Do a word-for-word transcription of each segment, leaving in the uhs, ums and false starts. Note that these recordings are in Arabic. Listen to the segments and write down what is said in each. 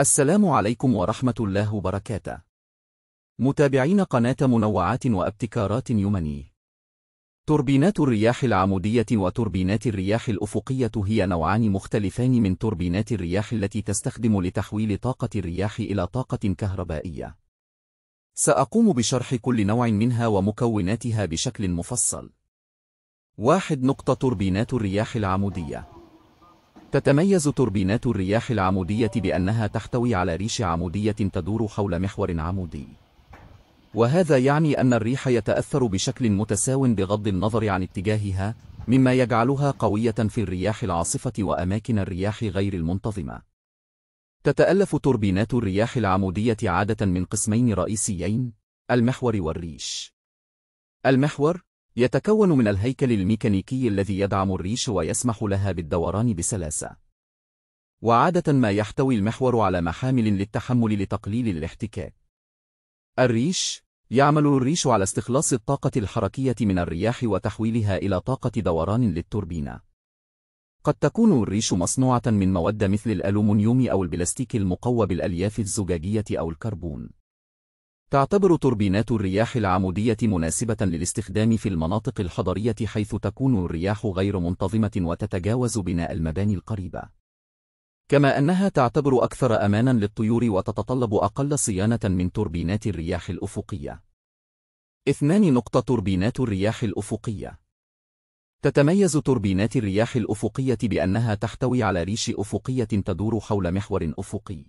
السلام عليكم ورحمة الله وبركاته. متابعين قناة منوعات وابتكارات يمني. توربينات الرياح العمودية وتوربينات الرياح الأفقية هي نوعان مختلفان من توربينات الرياح التي تستخدم لتحويل طاقة الرياح إلى طاقة كهربائية. سأقوم بشرح كل نوع منها ومكوناتها بشكل مفصل. واحد نقطة توربينات الرياح العمودية. تتميز توربينات الرياح العمودية بأنها تحتوي على ريش عمودية تدور حول محور عمودي، وهذا يعني أن الريح يتأثر بشكل متساو بغض النظر عن اتجاهها، مما يجعلها قوية في الرياح العاصفة وأماكن الرياح غير المنتظمة. تتألف توربينات الرياح العمودية عادة من قسمين رئيسيين: المحور والريش. المحور يتكون من الهيكل الميكانيكي الذي يدعم الريش ويسمح لها بالدوران بسلاسة. وعادة ما يحتوي المحور على محامل للتحمل لتقليل الاحتكاك. الريش يعمل الريش على استخلاص الطاقة الحركية من الرياح وتحويلها إلى طاقة دوران للتوربينة. قد تكون الريش مصنوعة من مواد مثل الألومنيوم أو البلاستيك المقوى بالألياف الزجاجية أو الكربون. تعتبر توربينات الرياح العمودية مناسبة للاستخدام في المناطق الحضرية حيث تكون الرياح غير منتظمة وتتجاوز بناء المباني القريبة. كما أنها تعتبر أكثر أمانا للطيور وتتطلب أقل صيانة من توربينات الرياح الأفقية. اثنان نقطة توربينات الرياح الأفقية. تتميز توربينات الرياح الأفقية بأنها تحتوي على ريش أفقية تدور حول محور أفقي.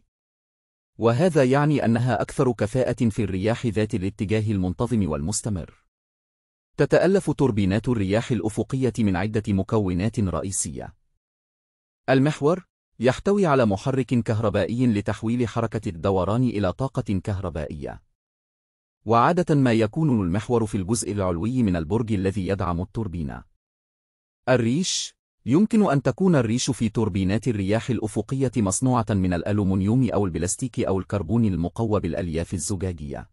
وهذا يعني أنها أكثر كفاءة في الرياح ذات الاتجاه المنتظم والمستمر. تتألف توربينات الرياح الأفقية من عدة مكونات رئيسية. المحور يحتوي على محرك كهربائي لتحويل حركة الدوران إلى طاقة كهربائية. وعادة ما يكون المحور في الجزء العلوي من البرج الذي يدعم التوربينة. الريش يمكن أن تكون الريش في توربينات الرياح الأفقية مصنوعة من الألومنيوم أو البلاستيك أو الكربون المقوى بالألياف الزجاجية.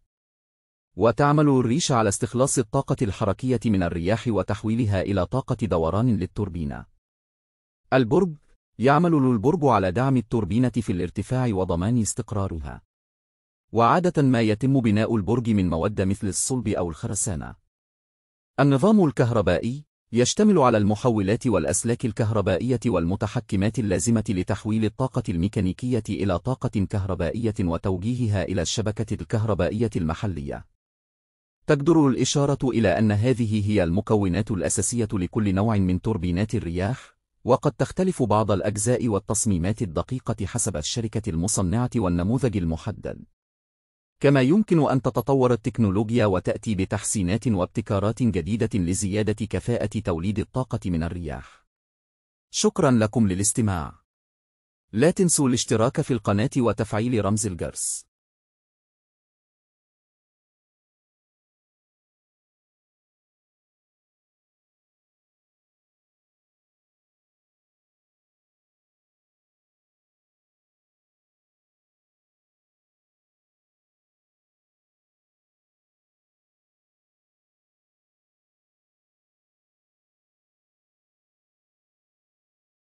وتعمل الريش على استخلاص الطاقة الحركية من الرياح وتحويلها إلى طاقة دوران للتوربينة. البرج يعمل البرج على دعم التوربينة في الارتفاع وضمان استقرارها. وعادة ما يتم بناء البرج من مواد مثل الصلب أو الخرسانة. النظام الكهربائي يشتمل على المحولات والأسلاك الكهربائية والمتحكمات اللازمة لتحويل الطاقة الميكانيكية إلى طاقة كهربائية وتوجيهها إلى الشبكة الكهربائية المحلية. تجدر الإشارة إلى أن هذه هي المكونات الأساسية لكل نوع من توربينات الرياح، وقد تختلف بعض الأجزاء والتصميمات الدقيقة حسب الشركة المصنعة والنموذج المحدد. كما يمكن أن تتطور التكنولوجيا وتأتي بتحسينات وابتكارات جديدة لزيادة كفاءة توليد الطاقة من الرياح. شكرا لكم للاستماع. لا تنسوا الاشتراك في القناة وتفعيل رمز الجرس.